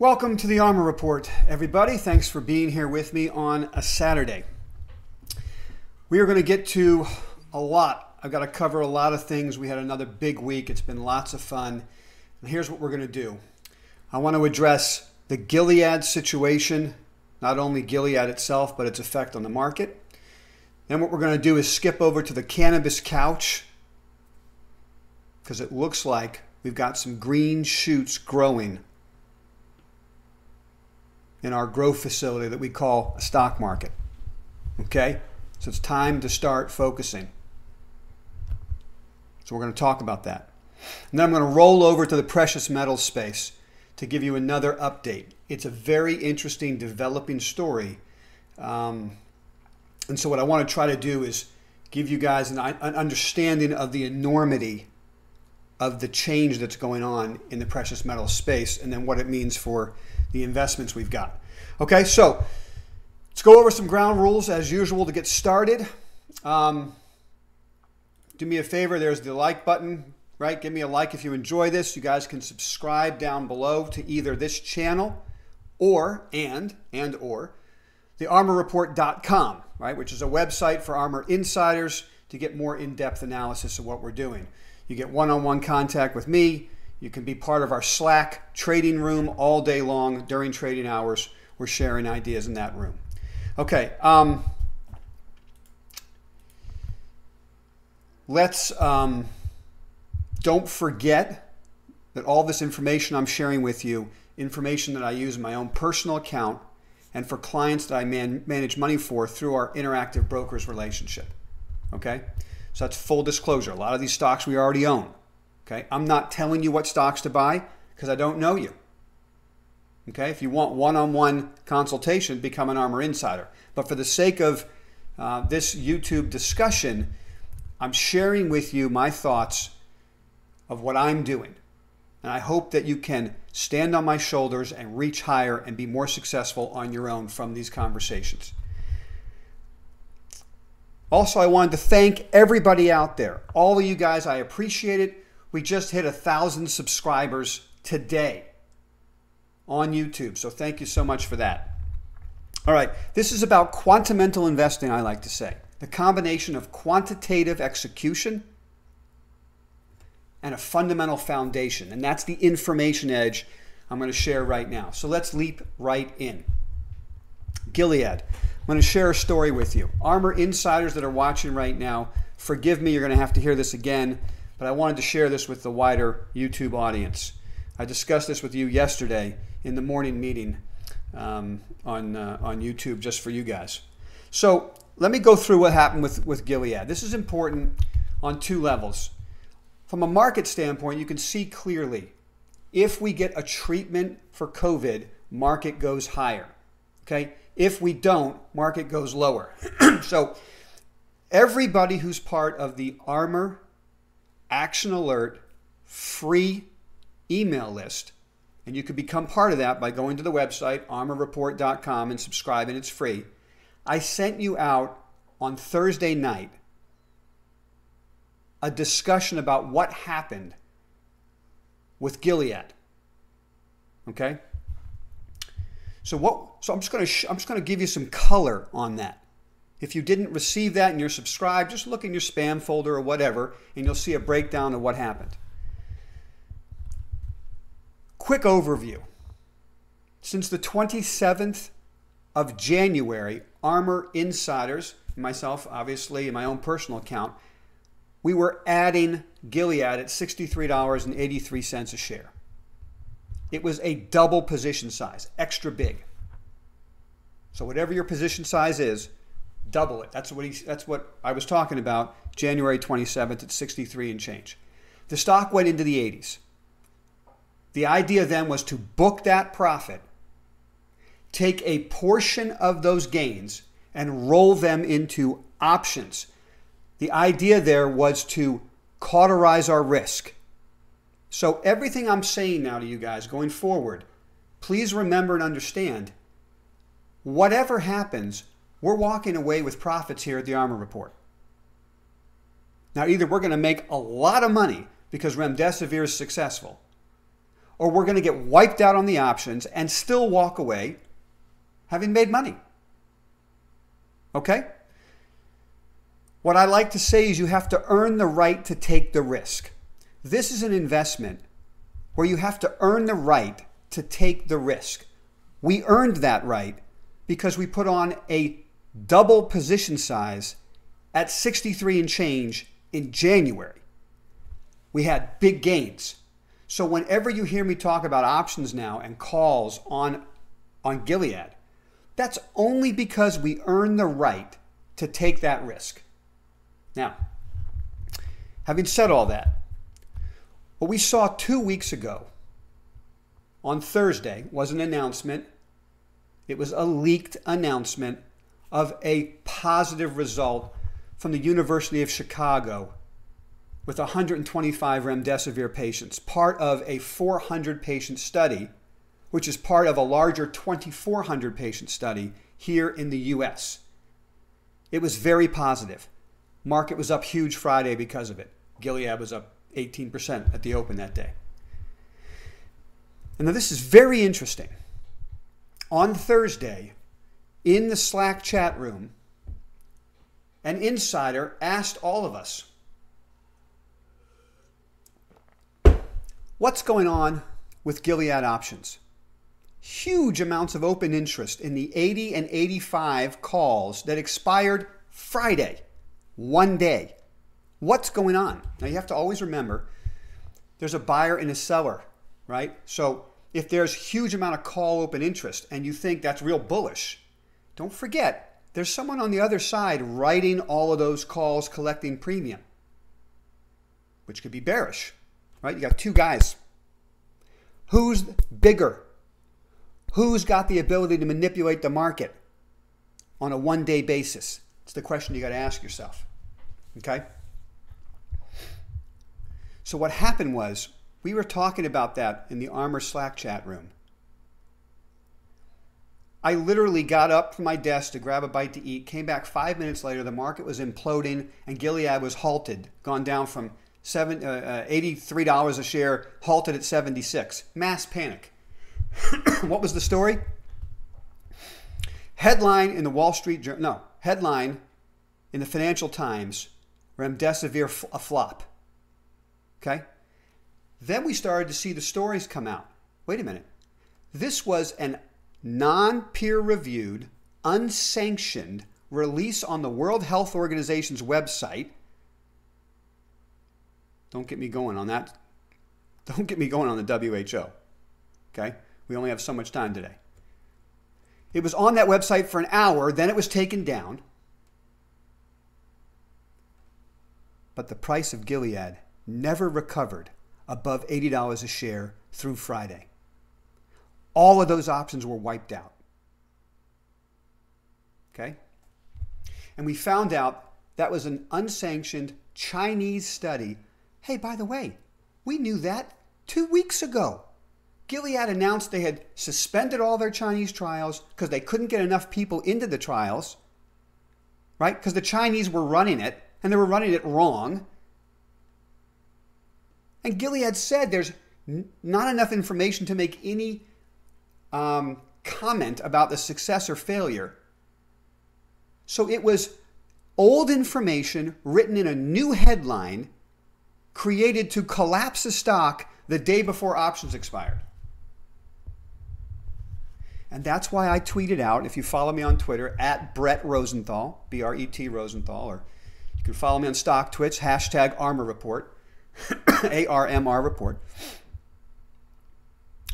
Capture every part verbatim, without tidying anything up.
Welcome to the A R M R Report, everybody. Thanks for being here with me on a Saturday. We are going to get to a lot. I've got to cover a lot of things. We had another big week. It's been lots of fun. And here's what we're going to do. I want to address the Gilead situation, not only Gilead itself, but its effect on the market. Then what we're going to do is skip over to the cannabis couch, because it looks like we've got some green shoots growing in our growth facility that we call a stock market. Okay? So it's time to start focusing. So we're going to talk about that. And then I'm going to roll over to the precious metals space to give you another update. It's a very interesting developing story. Um, and so what I want to try to do is give you guys an, an understanding of the enormity of the change that's going on in the precious metals space and then what it means for the investments we've got. Okay, so let's go over some ground rules as usual to get started. Um, do me a favor, there's the like button, right? Give me a like if you enjoy this. You guys can subscribe down below to either this channel or, and, and or, the armr report dot com, right? Which is a website for A R M R insiders to get more in-depth analysis of what we're doing. You get one-on-one contact with me. You can be part of our Slack trading room all day long during trading hours. We're sharing ideas in that room. Okay, um, let's um, don't forget that all this information I'm sharing with you, information that I use in my own personal account and for clients that I man, manage money for through our interactive brokers relationship. Okay, so that's full disclosure. A lot of these stocks we already own. Okay, I'm not telling you what stocks to buy because I don't know you. Okay, if you want one-on-one consultation, become an A R M R insider. But for the sake of uh, this YouTube discussion, I'm sharing with you my thoughts of what I'm doing. And I hope that you can stand on my shoulders and reach higher and be more successful on your own from these conversations. Also, I wanted to thank everybody out there. All of you guys, I appreciate it. We just hit a thousand subscribers today on YouTube. So thank you so much for that. All right. This is about quantamental investing, I like to say. The combination of quantitative execution and a fundamental foundation. And that's the information edge I'm going to share right now. So let's leap right in. Gilead. I'm going to share a story with you. A R M R insiders that are watching right now, forgive me, you're going to have to hear this again. But I wanted to share this with the wider YouTube audience. I discussed this with you yesterday in the morning meeting um, on, uh, on YouTube just for you guys. So let me go through what happened with, with Gilead. This is important on two levels. From a market standpoint, you can see clearly if we get a treatment for COVID, market goes higher. Okay? If we don't, market goes lower. So everybody who's part of the A R M R Action Alert free email list, and you can become part of that by going to the website armr report dot com and subscribing. It's free. I sent you out on Thursday night a discussion about what happened with Gilead. Okay. So what? So I'm just going to I'm just going to give you some color on that. If you didn't receive that and you're subscribed, just look in your spam folder or whatever, and you'll see a breakdown of what happened. Quick overview. Since the twenty-seventh of January, A R M R insiders, myself obviously, in my own personal account, we were adding Gilead at sixty-three dollars and eighty-three cents a share. It was a double position size, extra big. So whatever your position size is, double it. That's what, he, that's what I was talking about, January twenty-seventh at sixty-three and change. The stock went into the eighties. The idea then was to book that profit, take a portion of those gains, and roll them into options. The idea there was to cauterize our risk. So everything I'm saying now to you guys going forward, please remember and understand, whatever happens, we're walking away with profits here at the A R M R Report. Now, either we're going to make a lot of money because Remdesivir is successful, or we're going to get wiped out on the options and still walk away having made money. Okay? What I like to say is you have to earn the right to take the risk. This is an investment where you have to earn the right to take the risk. We earned that right because we put on a double position size at sixty-three and change in January. We had big gains. So whenever you hear me talk about options now and calls on, on Gilead, that's only because we earned the right to take that risk. Now, having said all that, what we saw two weeks ago on Thursday was an announcement. It was a leaked announcement of a positive result from the University of Chicago with one hundred twenty-five Remdesivir patients, part of a four hundred patient study, which is part of a larger twenty-four hundred patient study here in the U S. It was very positive. Market was up huge Friday because of it. Gilead was up eighteen percent at the open that day. And now this is very interesting. On Thursday, in the Slack chat room, an insider asked all of us, what's going on with Gilead options? Huge amounts of open interest in the eighty and eighty-five calls that expired Friday, one day. What's going on? Now, you have to always remember there's a buyer and a seller, right? So if there's huge amount of call open interest and you think that's real bullish, don't forget there's someone on the other side writing all of those calls, collecting premium, which could be bearish. Right? You got two guys. Who's bigger? Who's got the ability to manipulate the market on a one-day basis? It's the question you got to ask yourself. Okay? So what happened was we were talking about that in the A R M R Slack chat room. I literally got up from my desk to grab a bite to eat, came back five minutes later, the market was imploding, and Gilead was halted, gone down from Seven, uh, eighty-three dollars a share, halted at seventy-six. Mass panic. What was the story? Headline in the Wall Street Journal. No, headline in the Financial Times, Remdesivir f a flop. Okay? Then we started to see the stories come out. Wait a minute. This was a non-peer-reviewed, unsanctioned release on the World Health Organization's website. Don't get me going on that. Don't get me going on the W H O. Okay? We only have so much time today. It was on that website for an hour, then it was taken down. But the price of Gilead never recovered above eighty dollars a share through Friday. All of those options were wiped out. Okay? And we found out that was an unsanctioned Chinese study. Hey, by the way, we knew that two weeks ago. Gilead announced they had suspended all their Chinese trials because they couldn't get enough people into the trials, right? Because the Chinese were running it, and they were running it wrong. And Gilead said there's not enough information to make any um, comment about the success or failure. So it was old information written in a new headline created to collapse the stock the day before options expired. And that's why I tweeted out, if you follow me on Twitter, at Brett Rosenthal, B R E T Rosenthal, or you can follow me on StockTwits, hashtag A R M R Report, A R M R Report.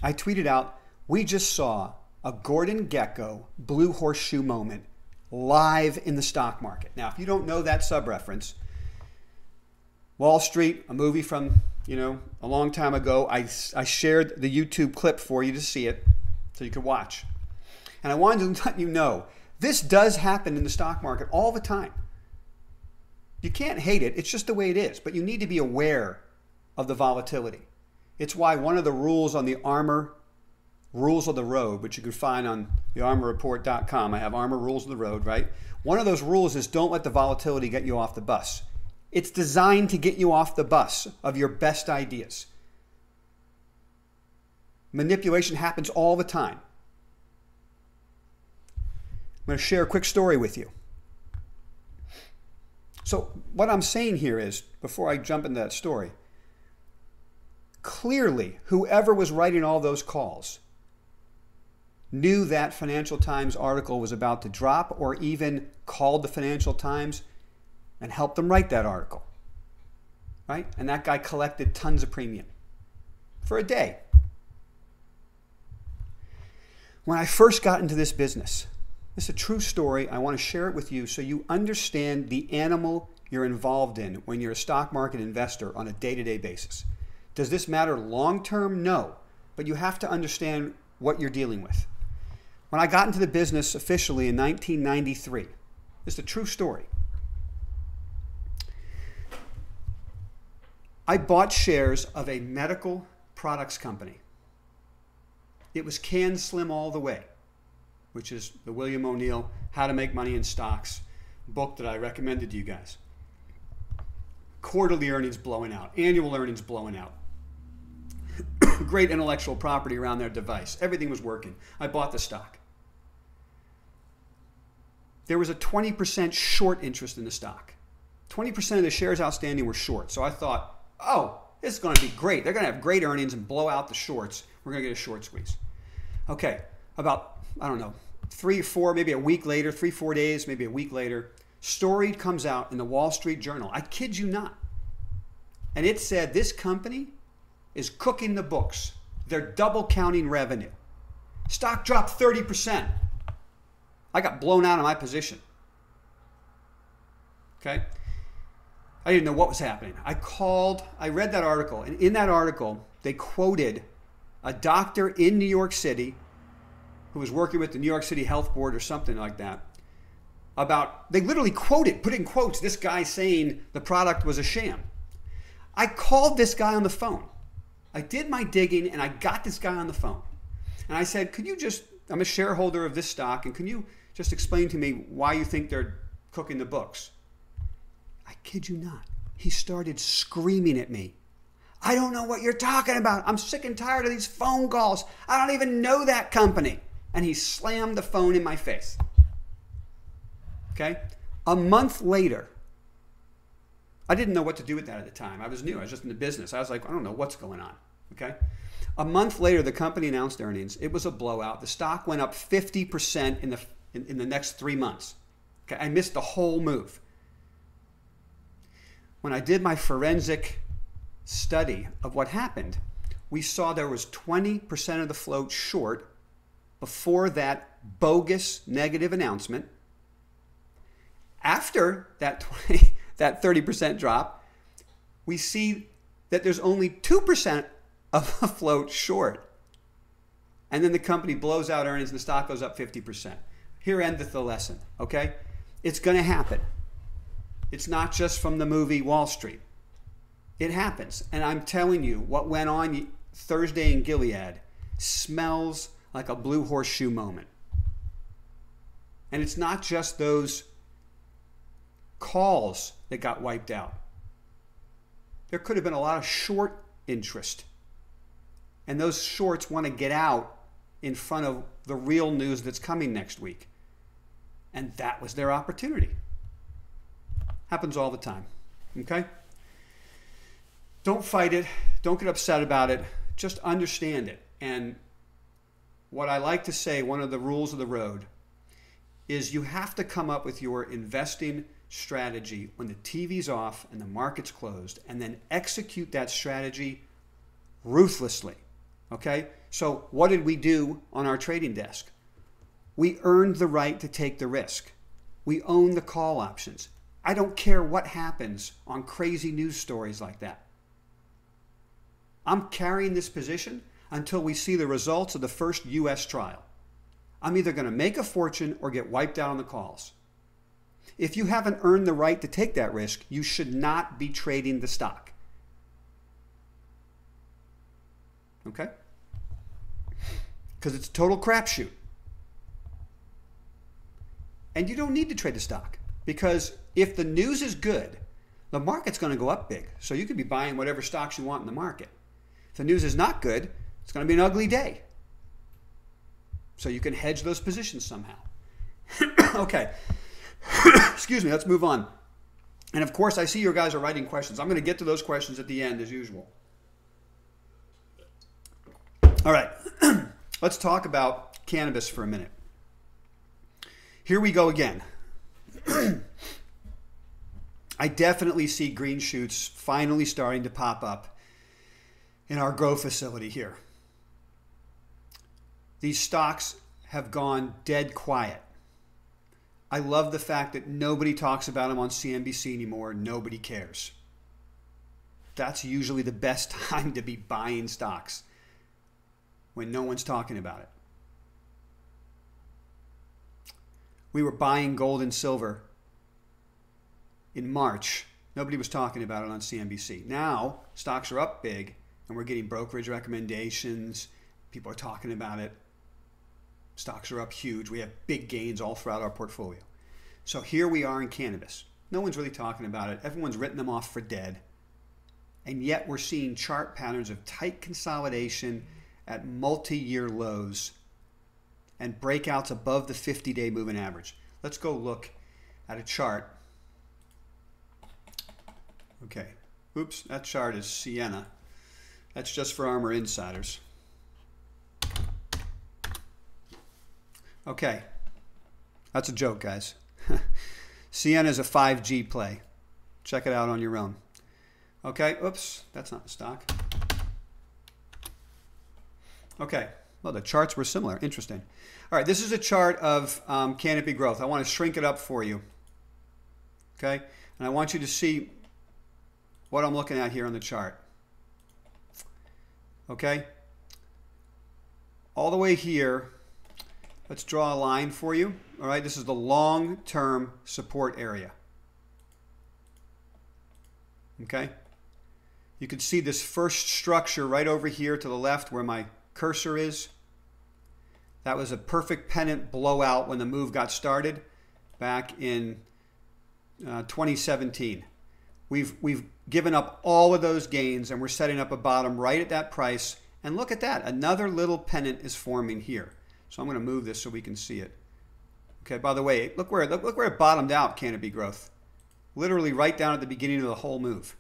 I tweeted out, we just saw a Gordon Gekko Blue Horseshoe moment live in the stock market. Now, if you don't know that sub-reference, Wall Street, a movie from, you know, a long time ago. I, I shared the YouTube clip for you to see it so you could watch. And I wanted to let you know, this does happen in the stock market all the time. You can't hate it. It's just the way it is. But you need to be aware of the volatility. It's why one of the rules on the A R M R, Rules of the Road, which you can find on the armor report dot com. I have A R M R Rules of the Road, right? One of those rules is don't let the volatility get you off the bus. It's designed to get you off the bus of your best ideas. Manipulation happens all the time. I'm going to share a quick story with you. So what I'm saying here is, before I jump into that story, clearly whoever was writing all those calls knew that Financial Times article was about to drop, or even called the Financial Times and helped them write that article, right? And that guy collected tons of premium for a day. When I first got into this business, this is a true story. I want to share it with you so you understand the animal you're involved in when you're a stock market investor on a day-to-day basis. Does this matter long-term? No, but you have to understand what you're dealing with. When I got into the business officially in nineteen ninety-three, this is a true story. I bought shares of a medical products company. It was Can Slim all the way, which is the William O'Neill How to Make Money in Stocks book that I recommended to you guys. Quarterly earnings blowing out, annual earnings blowing out. Great intellectual property around their device. Everything was working. I bought the stock. There was a twenty percent short interest in the stock. twenty percent of the shares outstanding were short. So I thought, oh, this is going to be great. They're going to have great earnings and blow out the shorts. We're going to get a short squeeze. Okay, about, I don't know, three or four, maybe a week later, three, four days, maybe a week later, story comes out in the Wall Street Journal. I kid you not. And it said this company is cooking the books. They're double counting revenue. Stock dropped thirty percent. I got blown out of my position. Okay? I didn't know what was happening. I called, I read that article, and in that article, they quoted a doctor in New York City who was working with the New York City Health Board or something like that, about, they literally quoted, put in quotes, this guy saying the product was a sham. I called this guy on the phone. I did my digging and I got this guy on the phone. And I said, could you just, I'm a shareholder of this stock, and can you just explain to me why you think they're cooking the books? I kid you not. He started screaming at me. I don't know what you're talking about. I'm sick and tired of these phone calls. I don't even know that company. And he slammed the phone in my face. Okay? A month later, I didn't know what to do with that at the time. I was new. I was just in the business. I was like, I don't know what's going on. Okay? A month later, the company announced earnings. It was a blowout. The stock went up fifty percent in the, in, in the next three months. Okay? I missed the whole move. When I did my forensic study of what happened, we saw there was twenty percent of the float short before that bogus negative announcement. After that twenty, that thirty percent drop, we see that there's only two percent of the float short. And then the company blows out earnings and the stock goes up fifty percent. Here endeth the lesson, okay? It's going to happen. It's not just from the movie Wall Street. It happens. And I'm telling you, what went on Thursday in Gilead smells like a Blue Horseshoe moment. And it's not just those calls that got wiped out. There could have been a lot of short interest. And those shorts want to get out in front of the real news that's coming next week. And that was their opportunity. Happens all the time. Okay? Don't fight it. Don't get upset about it. Just understand it. And what I like to say, one of the rules of the road, is you have to come up with your investing strategy when the T V's off and the market's closed, and then execute that strategy ruthlessly. Okay? So what did we do on our trading desk? We earned the right to take the risk. We own the call options. I don't care what happens on crazy news stories like that. I'm carrying this position until we see the results of the first U S trial. I'm either going to make a fortune or get wiped out on the calls. If you haven't earned the right to take that risk, you should not be trading the stock. Okay? Because it's a total crapshoot. And you don't need to trade the stock, because if the news is good, the market's going to go up big. So you could be buying whatever stocks you want in the market. If the news is not good, It's going to be an ugly day. So you can hedge those positions somehow. Okay. Excuse me. Let's move on. And of course, I see your guys are writing questions. I'm going to get to those questions at the end as usual. All right. Let's talk about cannabis for a minute. Here we go again. I definitely see green shoots finally starting to pop up in our grow facility here. These stocks have gone dead quiet. I love the fact that nobody talks about them on C N B C anymore. Nobody cares. That's usually the best time to be buying stocks, when no one's talking about it. We were buying gold and silver in March. Nobody was talking about it on C N B C. Now, stocks are up big, and we're getting brokerage recommendations. People are talking about it. Stocks are up huge. We have big gains all throughout our portfolio. So here we are in cannabis. No one's really talking about it. Everyone's written them off for dead. And yet we're seeing chart patterns of tight consolidation at multi-year lows and breakouts above the fifty-day moving average. Let's go look at a chart. Okay. Oops, that chart is Sienna. That's just for A R M R insiders. Okay. That's a joke, guys. Sienna is a five G play. Check it out on your own. Okay. Oops, that's not the stock. Okay. Well, the charts were similar. Interesting. All right. This is a chart of um, Canopy Growth. I want to shrink it up for you. Okay. And I want you to see what I'm looking at here on the chart. Okay. All the way here. Let's draw a line for you. All right. This is the long-term support area. Okay. You can see this first structure right over here to the left where my cursor is. That was a perfect pennant blowout when the move got started back in uh, twenty seventeen. We've, we've given up all of those gains, and we're setting up a bottom right at that price. And look at that. Another little pennant is forming here. So I'm going to move this so we can see it. Okay, by the way, look where, look, look where it bottomed out, Canopy Growth. Literally right down at the beginning of the whole move.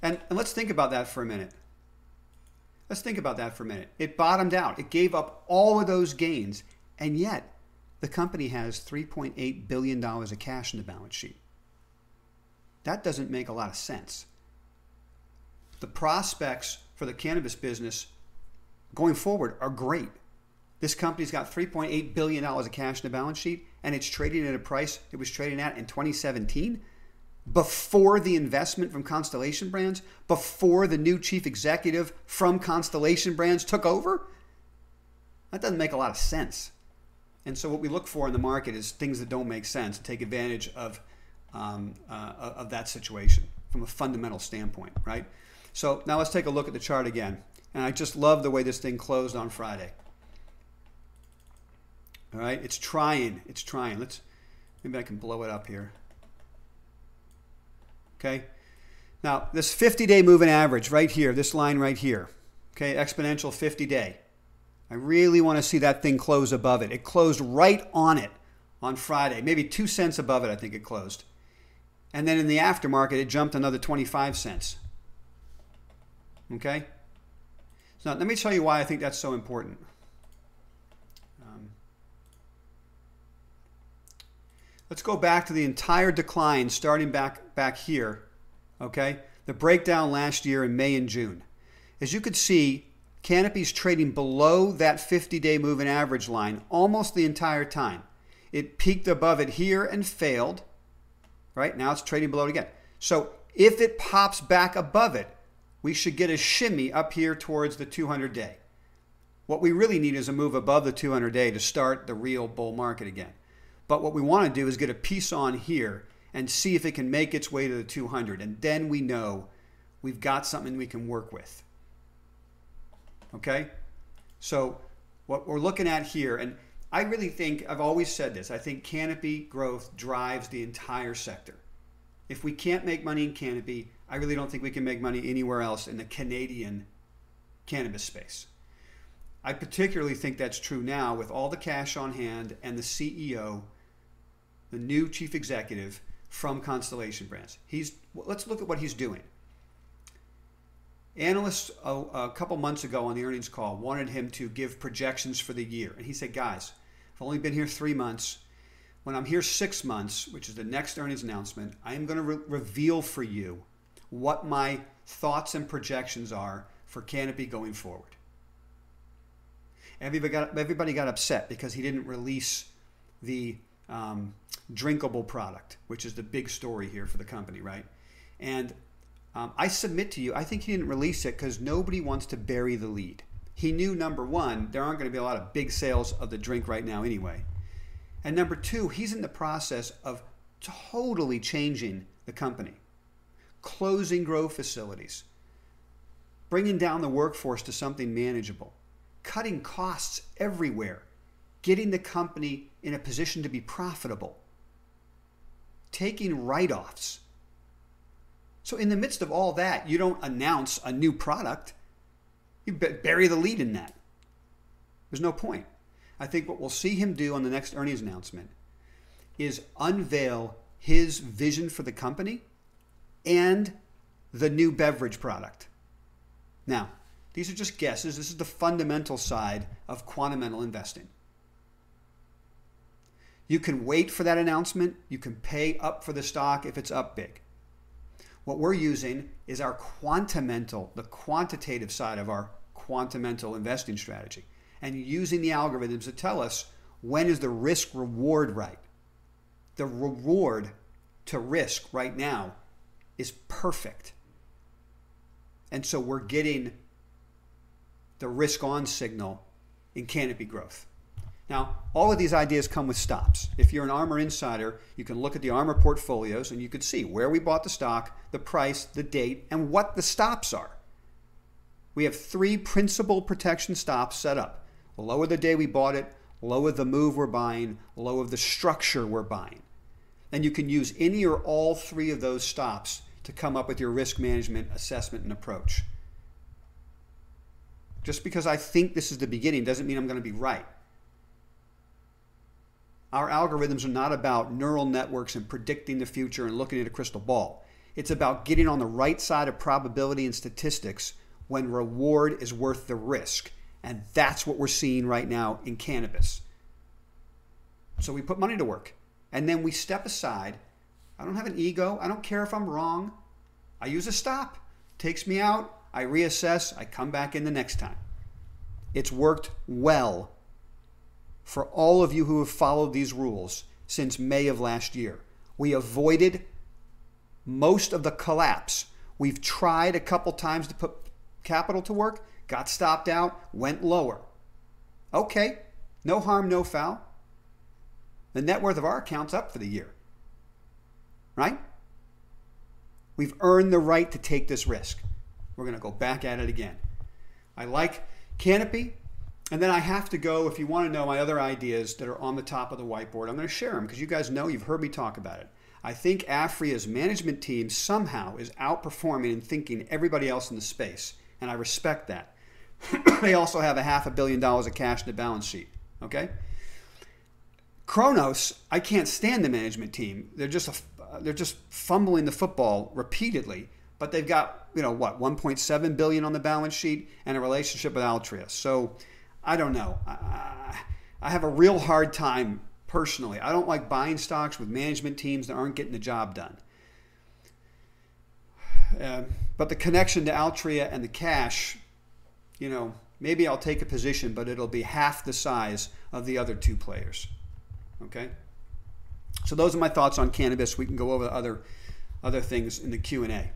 And, and let's think about that for a minute. Let's think about that for a minute. It bottomed out. It gave up all of those gains. And yet, the company has three point eight billion dollars of cash in the balance sheet. That doesn't make a lot of sense. The prospects for the cannabis business going forward are great. This company's got three point eight billion dollars of cash in the balance sheet, and it's trading at a price it was trading at in twenty seventeen. Before the investment from Constellation Brands, before the new chief executive from Constellation Brands took over? That doesn't make a lot of sense. And so what we look for in the market is things that don't make sense and take advantage of, um, uh, of that situation from a fundamental standpoint, right? So now let's take a look at the chart again. And I just love the way this thing closed on Friday. All right, it's trying, it's trying. Let's, maybe I can blow it up here. Okay, now this fifty-day moving average right here, this line right here, okay, exponential fifty-day. I really want to see that thing close above it. It closed right on it on Friday, maybe two cents above it, I think it closed. And then in the aftermarket, it jumped another twenty-five cents. Okay, so now let me tell you why I think that's so important. Um, Let's go back to the entire decline starting back back here, okay? The breakdown last year in May and June. As you could see, Canopy's trading below that fifty-day moving average line almost the entire time. It peaked above it here and failed, right? Now it's trading below it again. So if it pops back above it, we should get a shimmy up here towards the two hundred day. What we really need is a move above the two hundred day to start the real bull market again. But what we want to do is get a piece on here and see if it can make its way to the two hundred. And then we know we've got something we can work with. Okay? So what we're looking at here, and I really think, I've always said this, I think Canopy Growth drives the entire sector. If we can't make money in Canopy, I really don't think we can make money anywhere else in the Canadian cannabis space. I particularly think that's true now with all the cash on hand and the C E O, the new chief executive from Constellation Brands. He's, let's look at what he's doing. Analysts a, a couple months ago on the earnings call wanted him to give projections for the year. And he said, guys, I've only been here three months. When I'm here six months, which is the next earnings announcement, I am going to re- reveal for you what my thoughts and projections are for Canopy going forward. Everybody got, everybody got upset because he didn't release the um, drinkable product, which is the big story here for the company, right? And um, I submit to you, I think he didn't release it because nobody wants to bury the lead. He knew, number one, there aren't going to be a lot of big sales of the drink right now anyway. And number two, he's in the process of totally changing the company, closing grow facilities, bringing down the workforce to something manageable, cutting costs everywhere, getting the company in a position to be profitable, taking write-offs. So in the midst of all that, you don't announce a new product. You bury the lead in that. There's no point. I think what we'll see him do on the next earnings announcement is unveil his vision for the company and the new beverage product. Now, these are just guesses. This is the fundamental side of quantamental investing. You can wait for that announcement. You can pay up for the stock if it's up big. What we're using is our quantamental, the quantitative side of our quantamental investing strategy, and using the algorithms to tell us when is the risk reward right. The reward to risk right now is perfect. And so we're getting the risk-on signal in Canopy Growth. Now, all of these ideas come with stops. If you're an armor insider, you can look at the armor portfolios and you can see where we bought the stock, the price, the date, and what the stops are. We have three principal protection stops set up. Lower the day we bought it, lower the move we're buying, lower the structure we're buying. And you can use any or all three of those stops to come up with your risk management assessment and approach. Just because I think this is the beginning doesn't mean I'm going to be right. Our algorithms are not about neural networks and predicting the future and looking at a crystal ball. It's about getting on the right side of probability and statistics when reward is worth the risk. And that's what we're seeing right now in cannabis. So we put money to work and then we step aside. I don't have an ego. I don't care if I'm wrong. I use a stop. It takes me out. I reassess, I come back in the next time. It's worked well for all of you who have followed these rules since May of last year. We avoided most of the collapse. We've tried a couple times to put capital to work, got stopped out, went lower. Okay, no harm, no foul. The net worth of our account's up for the year, right? We've earned the right to take this risk. We're going to go back at it again. I like Canopy. And then I have to go, if you want to know my other ideas that are on the top of the whiteboard, I'm going to share them because you guys know, you've heard me talk about it. I think Afria's management team somehow is outperforming and thinking everybody else in the space. And I respect that. They also have a half a billion dollars of cash in the balance sheet. Okay. Kronos, I can't stand the management team. They're just, a, they're just fumbling the football repeatedly. But they've got, you know, what, one point seven billion dollars on the balance sheet and a relationship with Altria. So I don't know. I, I have a real hard time personally. I don't like buying stocks with management teams that aren't getting the job done. Uh, but the connection to Altria and the cash, you know, maybe I'll take a position, but it'll be half the size of the other two players. Okay? So those are my thoughts on cannabis. We can go over the other, other things in the Q and A.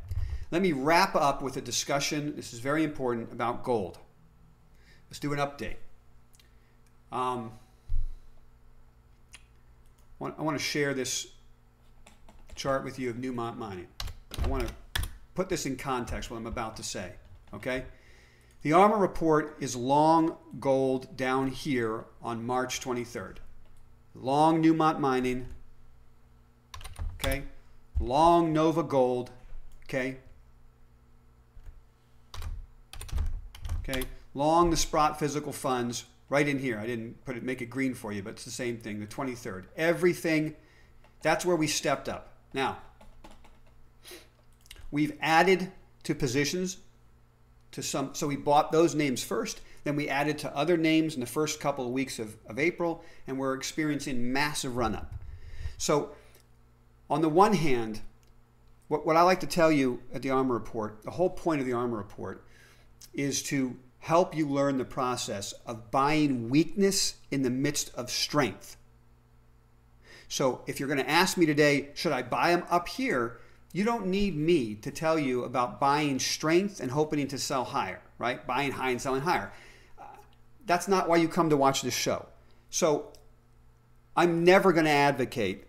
Let me wrap up with a discussion, this is very important, about gold. Let's do an update. Um, I want to share this chart with you of Newmont Mining. I want to put this in context, what I'm about to say, okay? The ARMR report is long gold down here on March twenty-third. Long Newmont Mining, okay? Long Nova Gold, okay? Okay, long the Sprott physical funds right in here. I didn't put it, make it green for you, but it's the same thing, the twenty-third. Everything, that's where we stepped up. Now, we've added to positions to some, so we bought those names first, then we added to other names in the first couple of weeks of, of April, and we're experiencing massive run-up. So on the one hand, what, what I like to tell you at the ARMR Report, the whole point of the ARMR Report is to help you learn the process of buying weakness in the midst of strength. So if you're going to ask me today, should I buy them up here? You don't need me to tell you about buying strength and hoping to sell higher, right? Buying high and selling higher. Uh, that's not why you come to watch this show. So I'm never going to advocate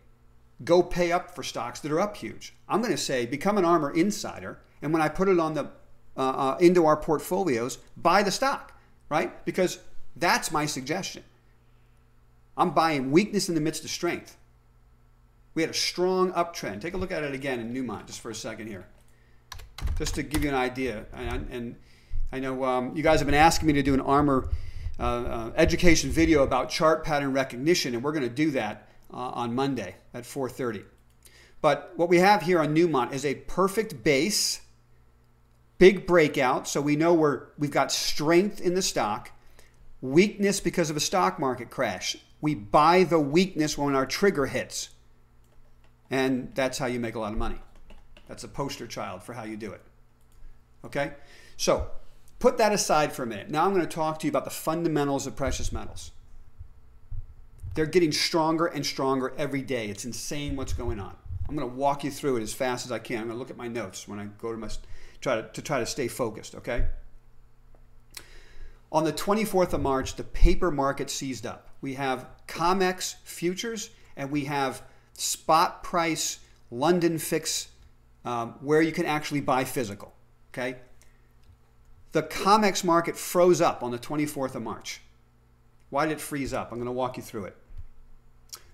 go pay up for stocks that are up huge. I'm going to say become an ARMR insider, and when I put it on the Uh, uh, into our portfolios, buy the stock, right? Because that's my suggestion. I'm buying weakness in the midst of strength. We had a strong uptrend. Take a look at it again in Newmont just for a second here, just to give you an idea. And, and I know um, you guys have been asking me to do an ARMR uh, uh, education video about chart pattern recognition, and we're going to do that uh, on Monday at four thirty. But what we have here on Newmont is a perfect base. Big breakout, so we know we're, we've got strength in the stock. Weakness because of a stock market crash. We buy the weakness when our trigger hits. And that's how you make a lot of money. That's a poster child for how you do it. Okay? So put that aside for a minute. Now I'm going to talk to you about the fundamentals of precious metals. They're getting stronger and stronger every day. It's insane what's going on. I'm going to walk you through it as fast as I can. I'm going to look at my notes when I go to my... Try to, to try to stay focused, okay? On the twenty-fourth of March, the paper market seized up. We have Comex futures, and we have spot price, London Fix, um, where you can actually buy physical, okay? The Comex market froze up on the twenty-fourth of March. Why did it freeze up? I'm going to walk you through it.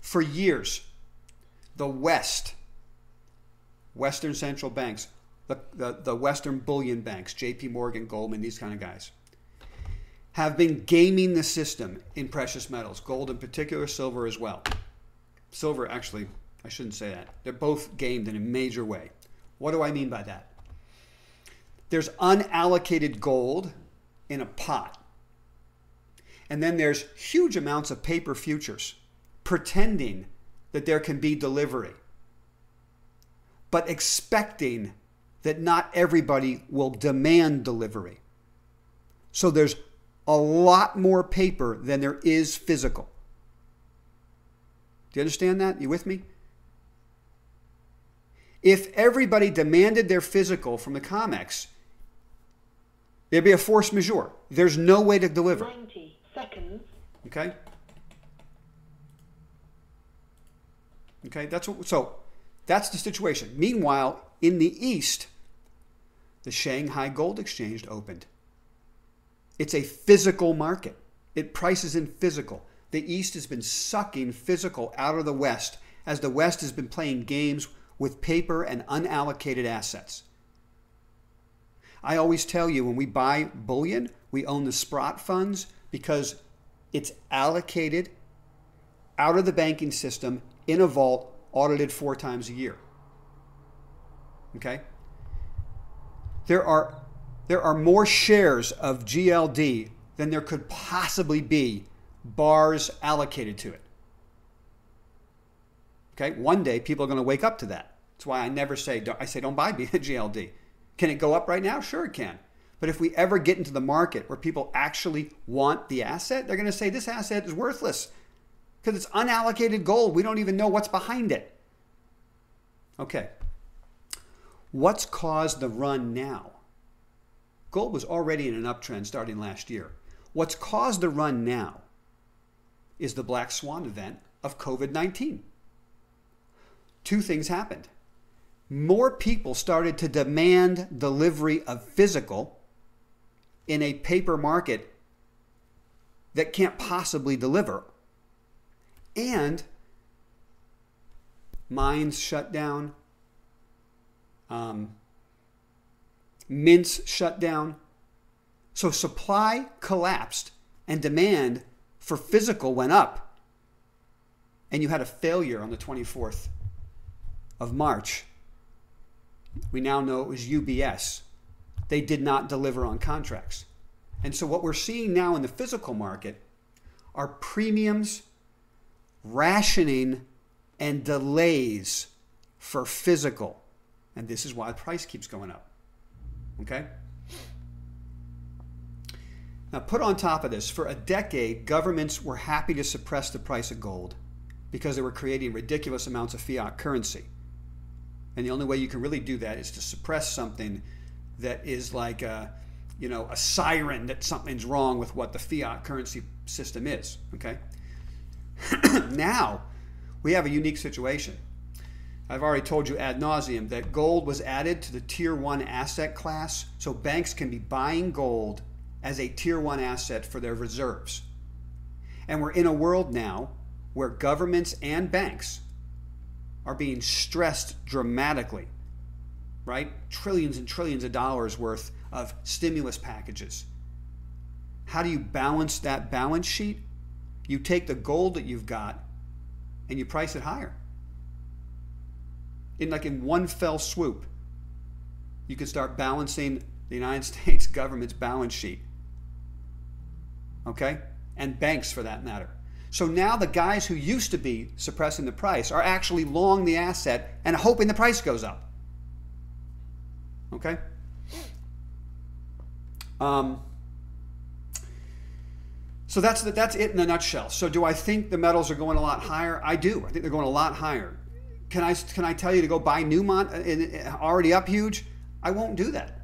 For years, the West, Western Central Banks, The, the, the Western bullion banks, J P. Morgan, Goldman, these kind of guys, have been gaming the system in precious metals, gold in particular, silver as well. Silver, actually, I shouldn't say that. They're both gamed in a major way. What do I mean by that? There's unallocated gold in a pot. And then there's huge amounts of paper futures pretending that there can be delivery, but expecting that not everybody will demand delivery. So there's a lot more paper than there is physical. Do you understand that? You with me? If everybody demanded their physical from the Comex, there'd be a force majeure. There's no way to deliver. ninety seconds. Okay? Okay, that's what, so that's the situation. Meanwhile, in the East, the Shanghai Gold Exchange opened. It's a physical market. It prices in physical. The East has been sucking physical out of the West as the West has been playing games with paper and unallocated assets. I always tell you when we buy bullion, we own the Sprott funds because it's allocated out of the banking system in a vault audited four times a year. Okay? There are, there are more shares of G L D than there could possibly be bars allocated to it. Okay? One day people are going to wake up to that. That's why I never say, I say don't buy G L D. Can it go up right now? Sure it can. But if we ever get into the market where people actually want the asset, they're going to say this asset is worthless because it's unallocated gold. We don't even know what's behind it. Okay. What's caused the run now? Gold was already in an uptrend starting last year. What's caused the run now is the black swan event of COVID nineteen. Two things happened. More people started to demand delivery of physical in a paper market that can't possibly deliver. And mines shut down. Um, mints shut down. So supply collapsed and demand for physical went up. And you had a failure on the twenty-fourth of March. We now know it was U B S. They did not deliver on contracts. And so what we're seeing now in the physical market are premiums, rationing, and delays for physical. And this is why the price keeps going up. Okay? Now put on top of this, for a decade, governments were happy to suppress the price of gold because they were creating ridiculous amounts of fiat currency. And the only way you can really do that is to suppress something that is like a, you know, a siren that something's wrong with what the fiat currency system is, okay? Now, we have a unique situation. I've already told you ad nauseum that gold was added to the tier one asset class, so banks can be buying gold as a tier one asset for their reserves. And we're in a world now where governments and banks are being stressed dramatically, right? Trillions and trillions of dollars worth of stimulus packages. How do you balance that balance sheet? You take the gold that you've got and you price it higher. In like in one fell swoop, you can start balancing the United States government's balance sheet, okay? And banks for that matter. So now the guys who used to be suppressing the price are actually long the asset and hoping the price goes up. Okay? Um, so that's, the, that's it in a nutshell. So do I think the metals are going a lot higher? I do. I think they're going a lot higher. Can I, can I tell you to go buy Newmont already up huge? I won't do that,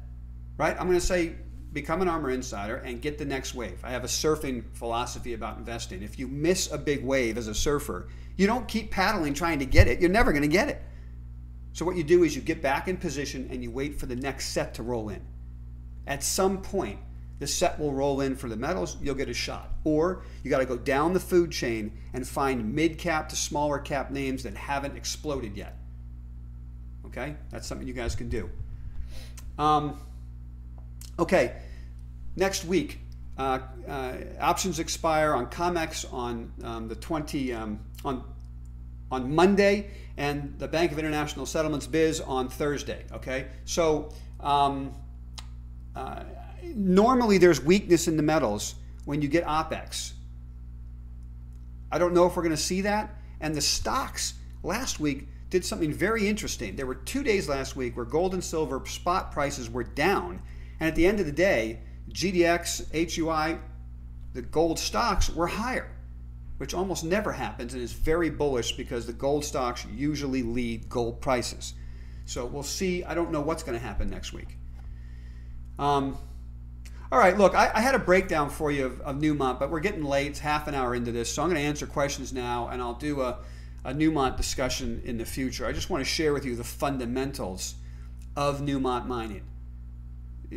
right? I'm going to say, become an A R M R insider and get the next wave. I have a surfing philosophy about investing. If you miss a big wave as a surfer, you don't keep paddling trying to get it. You're never going to get it. So what you do is you get back in position and you wait for the next set to roll in. At some point, the set will roll in for the metals. You'll get a shot. Or you got to go down the food chain and find mid-cap to smaller cap names that haven't exploded yet. Okay? That's something you guys can do. Um... Okay, next week, uh, uh, options expire on Comex on um, the twenty um, on on Monday, and the Bank of International Settlements biz on Thursday. Okay, so um, uh, normally there's weakness in the metals when you get OPEX. I don't know if we're going to see that. And the stocks last week did something very interesting. There were two days last week where gold and silver spot prices were down. And at the end of the day, G D X, H U I, the gold stocks were higher, which almost never happens and is very bullish because the gold stocks usually lead gold prices. So we'll see. I don't know what's going to happen next week. Um, all right, look, I, I had a breakdown for you of, of Newmont, but we're getting late. It's half an hour into this, so I'm going to answer questions now, and I'll do a, a Newmont discussion in the future. I just want to share with you the fundamentals of Newmont Mining,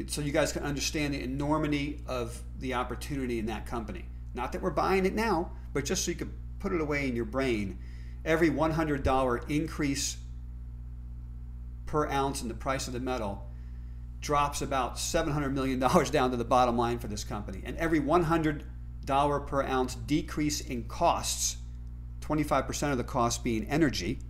so you guys can understand the enormity of the opportunity in that company. Not that we're buying it now, but just so you can put it away in your brain. Every one hundred dollar increase per ounce in the price of the metal drops about seven hundred million dollars down to the bottom line for this company. And every one hundred dollar per ounce decrease in costs, twenty-five percent of the cost being energy,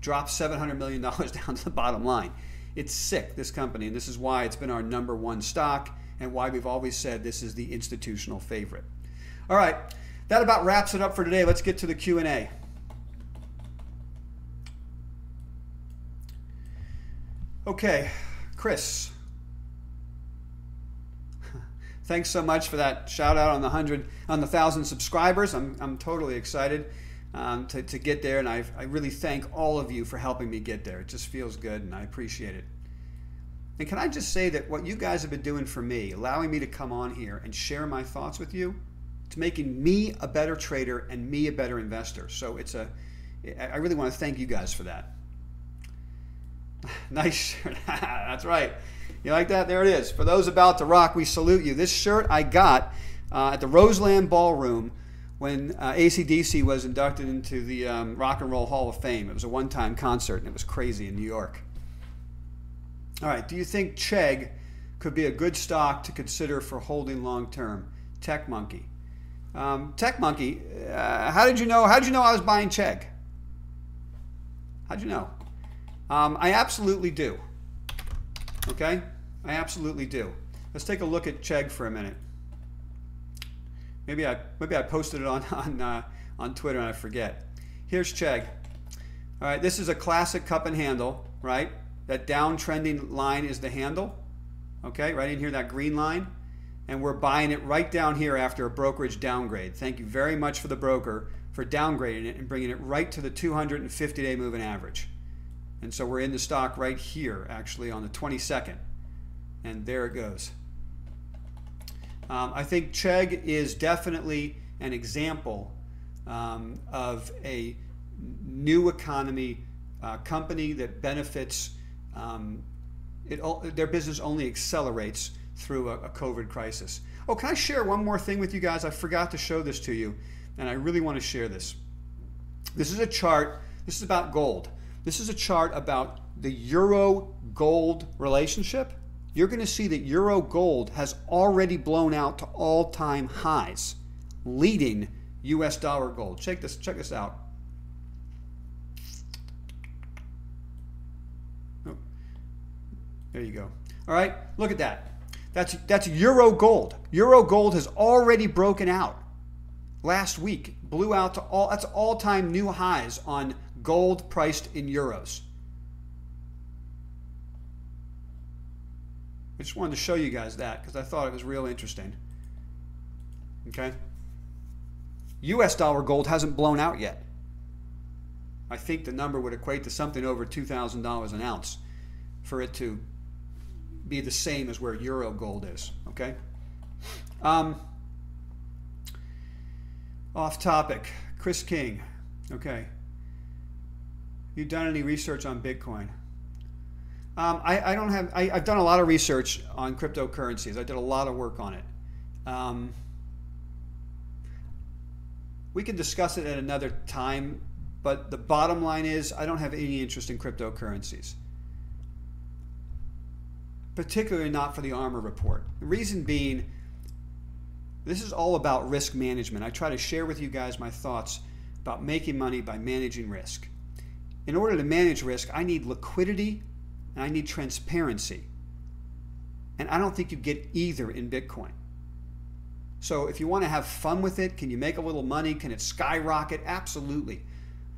drops seven hundred million dollars down to the bottom line. It's sick, this company, and this is why it's been our number one stock and why we've always said this is the institutional favorite. All right, that about wraps it up for today. Let's get to the Q and A. Okay, Chris. Thanks so much for that shout out on the hundred, on the thousand subscribers. I'm, I'm totally excited Um, to, to get there, and I, I really thank all of you for helping me get there. It just feels good, and I appreciate it. And can I just say that what you guys have been doing for me, allowing me to come on here and share my thoughts with you, it's making me a better trader and me a better investor. So it's a, I really want to thank you guys for that. Nice shirt. That's right. You like that? There it is. For those about to rock, we salute you. This shirt I got uh, at the Roseland Ballroom when uh, A C D C was inducted into the um, Rock and Roll Hall of Fame. It was a one-time concert, and it was crazy in New York. All right, do you think Chegg could be a good stock to consider for holding long term. TechMonkey. Um, TechMonkey, uh, how did you know? How did you know I was buying Chegg? How'd you know? Um, I absolutely do. Okay, I absolutely do. Let's take a look at Chegg for a minute. Maybe I maybe I posted it on on uh, on Twitter and I forget. Here's Chegg. All right, this is a classic cup and handle, right? That downtrending line is the handle. Okay, right in here, that green line. And we're buying it right down here after a brokerage downgrade. Thank you very much for the broker for downgrading it and bringing it right to the two hundred fifty day moving average. And so we're in the stock right here, actually, on the twenty-second. And there it goes. Um, I think Chegg is definitely an example um, of a new economy uh, company that benefits. Um, it, their business only accelerates through a, a COVID crisis. Oh, can I share one more thing with you guys? I forgot to show this to you, and I really want to share this. This is a chart. This is about gold. This is a chart about the euro-gold relationship. You're going to see that euro gold has already blown out to all-time highs, leading U S dollar gold. Check this, check this out. Oh, there you go. All right, look at that. That's, that's euro gold. Euro gold has already broken out. Last week, blew out to all, that's all-time new highs on gold priced in euros. I just wanted to show you guys that because I thought it was real interesting. Okay? U S dollar gold hasn't blown out yet. I think the number would equate to something over two thousand dollars an ounce for it to be the same as where euro gold is. Okay? Um, off topic. Chris King. Okay. You done any research on Bitcoin? Um, I, I don't have. I, I've done a lot of research on cryptocurrencies. I did a lot of work on it. Um, we can discuss it at another time, but the bottom line is I don't have any interest in cryptocurrencies, particularly not for the armor report. The reason being, this is all about risk management. I try to share with you guys my thoughts about making money by managing risk. In order to manage risk, I need liquidity. And I need transparency. And I don't think you get either in Bitcoin. So if you want to have fun with it, can you make a little money? Can it skyrocket? Absolutely.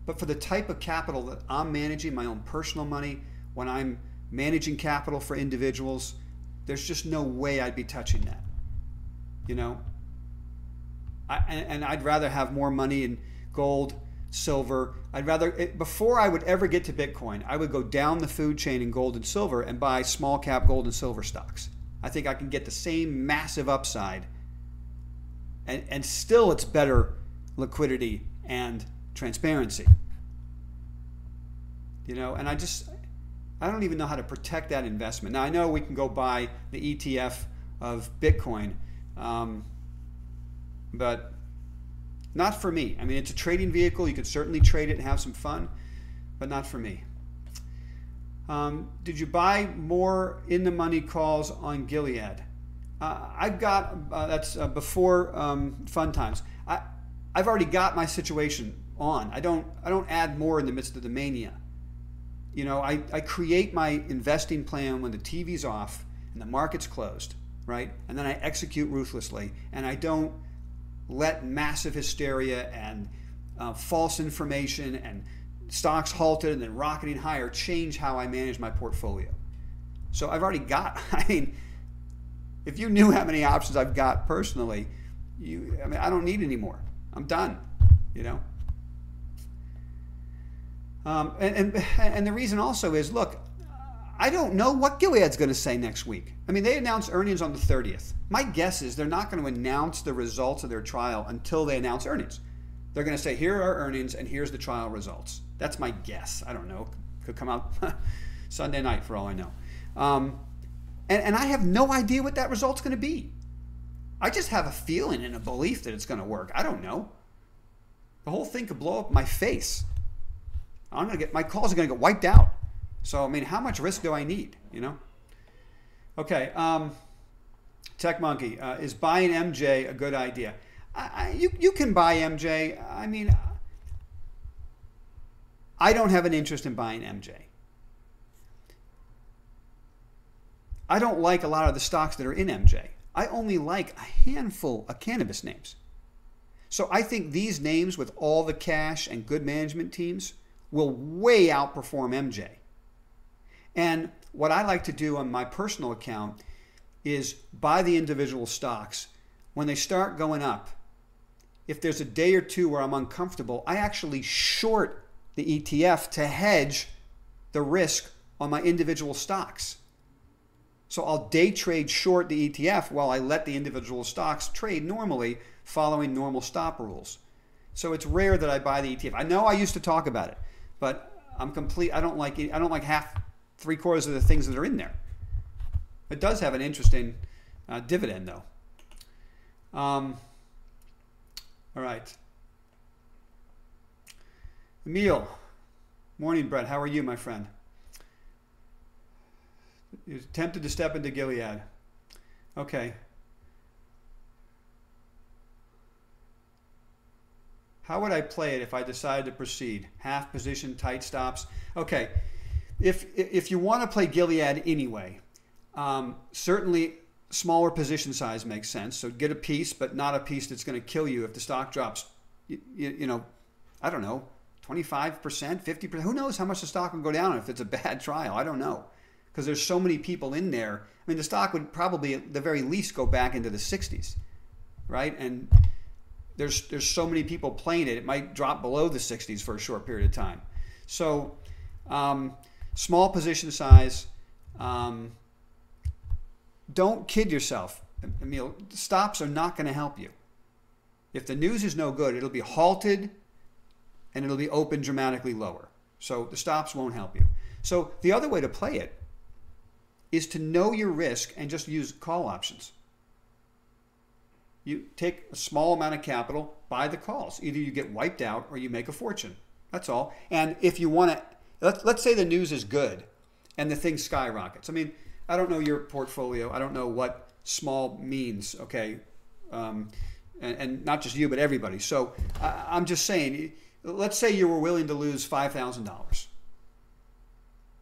But for the type of capital that I'm managing, my own personal money, when I'm managing capital for individuals, there's just no way I'd be touching that. You know? I, and, and I'd rather have more money in gold, silver. I'd rather, it, before I would ever get to Bitcoin, I would go down the food chain in gold and silver and buy small cap gold and silver stocks. I think I can get the same massive upside, and, and still it's better liquidity and transparency. You know, and I just, I don't even know how to protect that investment. Now I know we can go buy the E T F of Bitcoin, um, but not for me. I mean, it's a trading vehicle. You could certainly trade it and have some fun, but not for me. Um, did you buy more in-the-money calls on Gilead? Uh, I've got, uh, that's uh, before um, fun times. I, I've already got my situation on. I don't, I don't add more in the midst of the mania. You know, I, I create my investing plan when the T V's off and the market's closed, right? And then I execute ruthlessly, and I don't let massive hysteria and uh, false information and stocks halted and then rocketing higher change how I manage my portfolio. So I've already got, I mean, if you knew how many options I've got personally, you, I mean, I don't need any more. I'm done, you know? Um, and, and, and the reason also is, look, I don't know what Gilead's going to say next week. I mean, they announced earnings on the thirtieth. My guess is they're not going to announce the results of their trial until they announce earnings. They're going to say, here are our earnings and here's the trial results. That's my guess. I don't know. Could come out Sunday night for all I know. Um, and, and I have no idea what that result's going to be. I just have a feeling and a belief that it's going to work. I don't know. The whole thing could blow up my face. I'm going to get, my calls are going to get wiped out. So, I mean, how much risk do I need, you know? Okay, um, Tech Monkey, uh, is buying M J a good idea? I, I, you, you can buy M J. I mean, I don't have an interest in buying M J. I don't like a lot of the stocks that are in M J. I only like a handful of cannabis names. So I think these names with all the cash and good management teams will way outperform M J. And what I like to do on my personal account is buy the individual stocks. When they start going up, if there's a day or two where I'm uncomfortable, I actually short the E T F to hedge the risk on my individual stocks. So I'll day trade short the E T F while I let the individual stocks trade normally following normal stop rules. So it's rare that I buy the E T F. I know I used to talk about it, but I'm complete. I don't like I don't like half, three quarters of the things that are in there. It does have an interesting uh, dividend though. Um, all right. Emil, morning, Brett. How are you, my friend? You're tempted to step into Gilead. Okay. How would I play it if I decided to proceed? Half position, tight stops. Okay. If, if you want to play Gilead anyway, um, certainly smaller position size makes sense. So get a piece, but not a piece that's going to kill you if the stock drops, you, you, you know, I don't know, twenty-five percent, fifty percent. Who knows how much the stock will go down if it's a bad trial? I don't know. Because there's so many people in there. I mean, the stock would probably at the very least go back into the sixties, right? And there's there's so many people playing it, it might drop below the sixties for a short period of time. So um, small position size. Um, don't kid yourself, Emil. Stops are not going to help you. If the news is no good, it'll be halted and it'll be opened dramatically lower. So the stops won't help you. So the other way to play it is to know your risk and just use call options. You take a small amount of capital, buy the calls. Either you get wiped out or you make a fortune. That's all. And if you want to, let's, let's say the news is good and the thing skyrockets. I mean, I don't know your portfolio. I don't know what small means, okay? Um, and, and not just you, but everybody. So I, I'm just saying, let's say you were willing to lose five thousand dollars.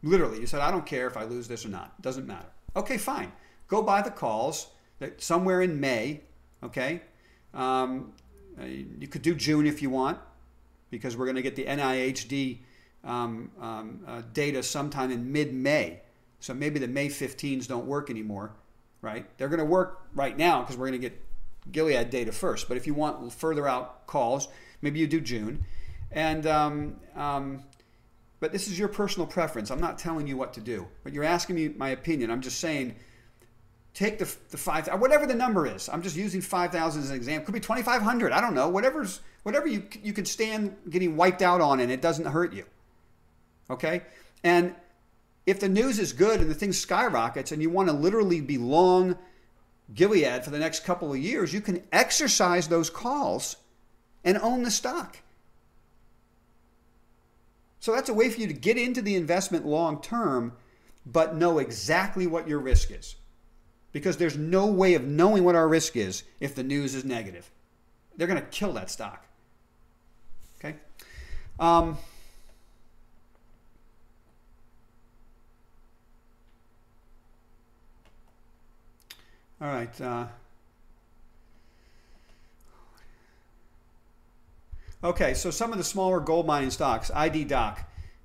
Literally, you said, I don't care if I lose this or not. It doesn't matter. Okay, fine. Go buy the calls that somewhere in May, okay? Um, you could do June if you want, because we're going to get the N I H D um, um, uh, data sometime in mid-May. So maybe the May fifteenth don't work anymore, right? They're going to work right now because we're going to get Gilead data first. But if you want further out calls, maybe you do June. And... Um, um, But this is your personal preference. I'm not telling you what to do. But you're asking me my opinion. I'm just saying, take the, the five, whatever the number is. I'm just using five thousand as an example. Could be twenty-five hundred. I don't know. Whatever's, whatever you, you can stand getting wiped out on and it doesn't hurt you. Okay? And if the news is good and the thing skyrockets and you want to literally be long Gilead for the next couple of years, you can exercise those calls and own the stock. So that's a way for you to get into the investment long term, but know exactly what your risk is. Because there's no way of knowing what our risk is if the news is negative. They're going to kill that stock. Okay? Um, all right. Uh, Okay, so some of the smaller gold mining stocks, I D Doc,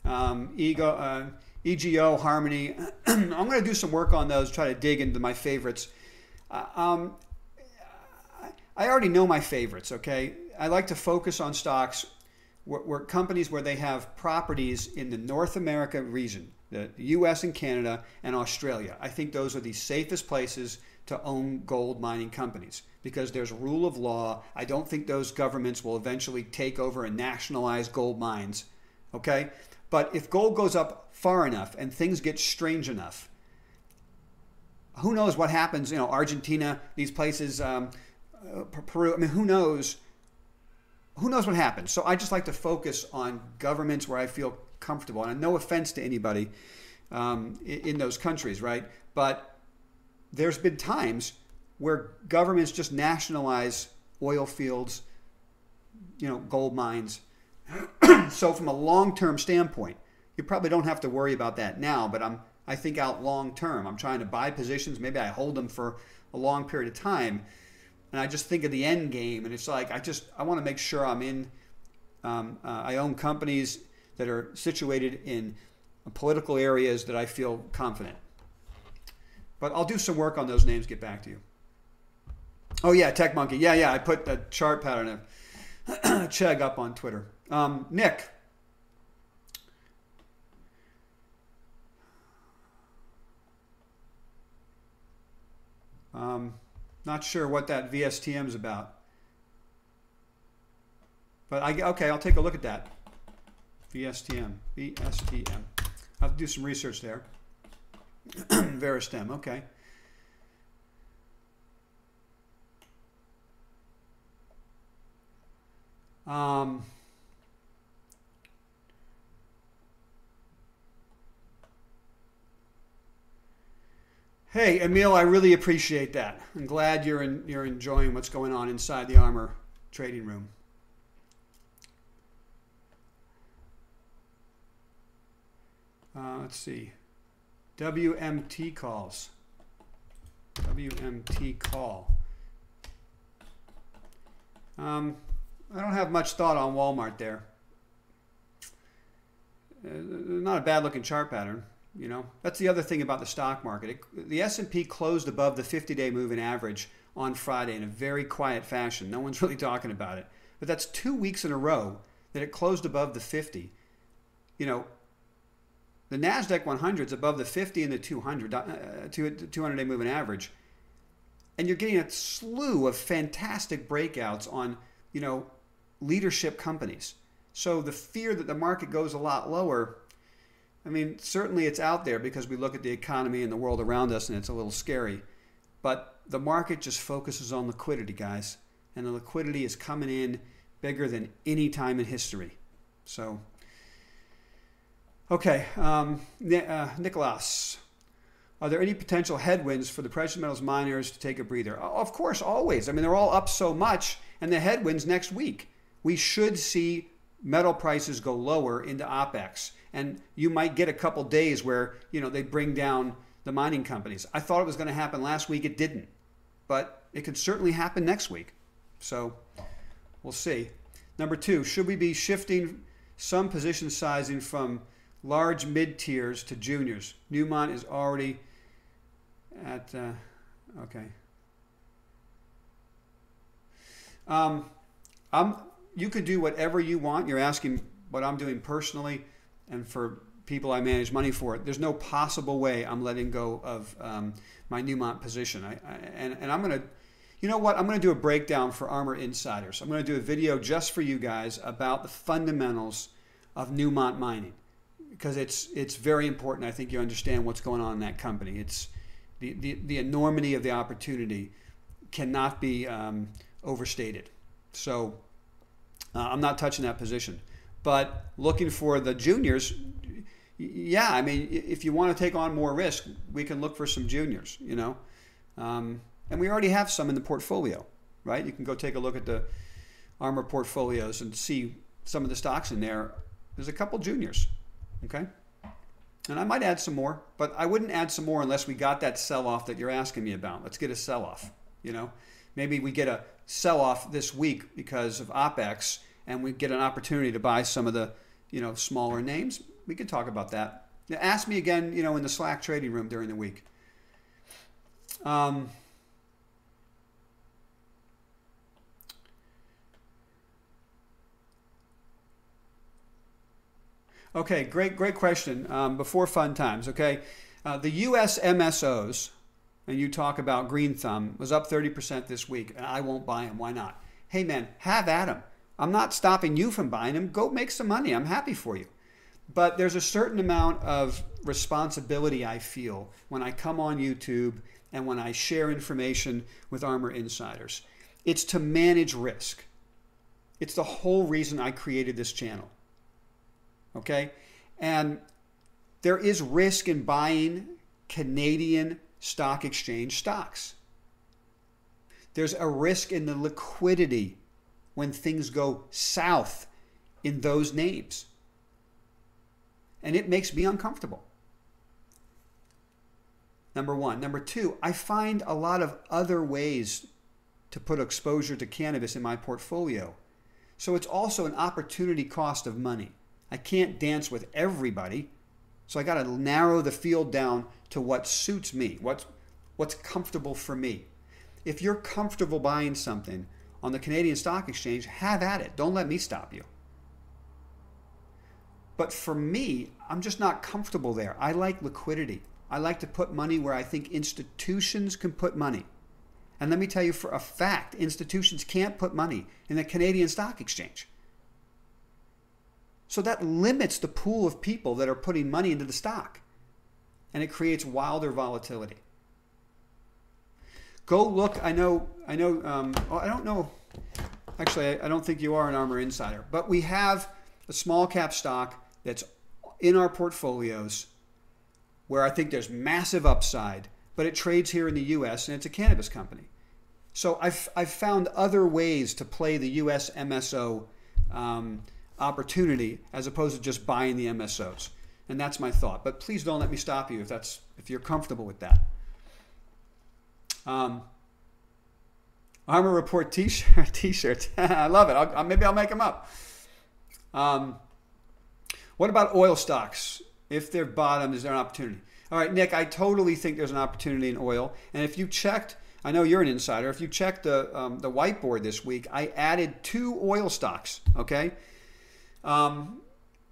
um, Ego, uh, E G O, Harmony. I'm going to do some work on those, try to dig into my favorites. Uh, um, I already know my favorites, okay? I like to focus on stocks where, where companies where they have properties in the North America region, the U S and Canada and Australia. I think those are the safest places to own gold mining companies because there's rule of law. I don't think those governments will eventually take over and nationalize gold mines, okay? But if gold goes up far enough and things get strange enough, who knows what happens, you know, Argentina, these places, um, uh, Peru, I mean, who knows? Who knows what happens? So I just like to focus on governments where I feel comfortable, and no offense to anybody um, in, in those countries, right? But there's been times where governments just nationalize oil fields, you know, gold mines. So from a long-term standpoint, you probably don't have to worry about that now, but I'm, I think out long-term. I'm trying to buy positions. Maybe I hold them for a long period of time, and I just think of the end game, and it's like I just I want to make sure I'm in. Um, uh, I own companies that are situated in political areas that I feel confident. But I'll do some work on those names. Get back to you. Oh yeah, Tech Monkey. Yeah, yeah. I put the chart pattern of Chegg up on Twitter. Um, Nick. Um, not sure what that V S T M is about. But, I, okay, I'll take a look at that. V S T M. V S T M. I'll have to do some research there. Veristem, okay. Um, hey, Emil, I really appreciate that. I'm glad you're, in, you're enjoying what's going on inside the ARMR trading room. Uh, let's see. W M T calls. W M T call. Um, I don't have much thought on Walmart there. Uh, not a bad looking chart pattern, you know. That's the other thing about the stock market. It, the S and P closed above the fifty-day moving average on Friday in a very quiet fashion. No one's really talking about it. But that's two weeks in a row that it closed above the fifty. You know, the NASDAQ one hundred is above the fifty and the two hundred, uh, two hundred-day moving average. And you're getting a slew of fantastic breakouts on, you know, leadership companies. So the fear that the market goes a lot lower, I mean, certainly it's out there because we look at the economy and the world around us and it's a little scary. But the market just focuses on liquidity, guys. And the liquidity is coming in bigger than any time in history. So... Okay, um, uh, Nicholas, are there any potential headwinds for the precious metals miners to take a breather? Of course, always. I mean, they're all up so much, and the headwinds next week. We should see metal prices go lower into OPEX, and you might get a couple days where, you know, they bring down the mining companies. I thought it was going to happen last week. It didn't, but it could certainly happen next week. So we'll see. Number two, should we be shifting some position sizing from large mid-tiers to juniors? Newmont is already at, uh, okay. Um, I'm, you could do whatever you want. You're asking what I'm doing personally and for people I manage money for. There's no possible way I'm letting go of um, my Newmont position. I, I, and, and I'm going to, you know what? I'm going to do a breakdown for ARMR Insiders. I'm going to do a video just for you guys about the fundamentals of Newmont Mining, because it's it's very important. I think you understand what's going on in that company. It's the the, the enormity of the opportunity cannot be um, overstated. So uh, I'm not touching that position. But looking for the juniors, yeah. I mean, if you want to take on more risk, we can look for some juniors. You know, um, and we already have some in the portfolio, right? You can go take a look at the ARMR portfolios and see some of the stocks in there. There's a couple juniors. Okay, and I might add some more, but I wouldn't add some more unless we got that sell-off that you're asking me about. Let's get a sell-off, you know. Maybe we get a sell-off this week because of OPEX, and we get an opportunity to buy some of the, you know, smaller names. We could talk about that. Now, ask me again, you know, in the Slack trading room during the week. Um, Okay, great, great question. Um, before fun times, okay, uh, the U S M S Os, and you talk about Green Thumb, was up thirty percent this week, and I won't buy them. Why not? Hey, man, have at them. I'm not stopping you from buying them. Go make some money. I'm happy for you. But there's a certain amount of responsibility I feel when I come on YouTube and when I share information with ARMR Insiders. It's to manage risk. It's the whole reason I created this channel. Okay, and there is risk in buying Canadian stock exchange stocks. There's a risk in the liquidity when things go south in those names. And it makes me uncomfortable. Number one. Number two, I find a lot of other ways to put exposure to cannabis in my portfolio. So it's also an opportunity cost of money. I can't dance with everybody. So I got to narrow the field down to what suits me, what's, what's comfortable for me. If you're comfortable buying something on the Canadian Stock Exchange, have at it. Don't let me stop you. But for me, I'm just not comfortable there. I like liquidity. I like to put money where I think institutions can put money. And let me tell you for a fact, institutions can't put money in the Canadian Stock Exchange. So that limits the pool of people that are putting money into the stock. And it creates wilder volatility. Go look, I know, I know, um, I don't know, actually, I, I don't think you are an A R M R insider, but we have a small cap stock that's in our portfolios where I think there's massive upside, but it trades here in the U S and it's a cannabis company. So I've, I've found other ways to play the U S M S O um, opportunity as opposed to just buying the M S Os. And that's my thought, but please don't let me stop you if that's, if you're comfortable with that. Um, A R M R Report t-shirt, t-shirts. I love it. I'll, I'll, maybe I'll make them up. Um, what about oil stocks? If they're bottomed, is there an opportunity? All right, Nick, I totally think there's an opportunity in oil. And if you checked, I know you're an insider. If you checked the, um, the whiteboard this week, I added two oil stocks, okay? Um,